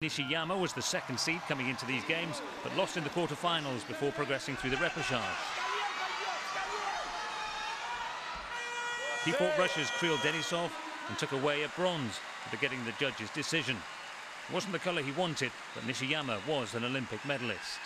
Nishiyama was the second seed coming into these games, but lost in the quarterfinals before progressing through the repechage. He fought Russia's Kirill Denisov and took away a bronze after getting the judges' decision. It wasn't the colour he wanted, but Nishiyama was an Olympic medalist.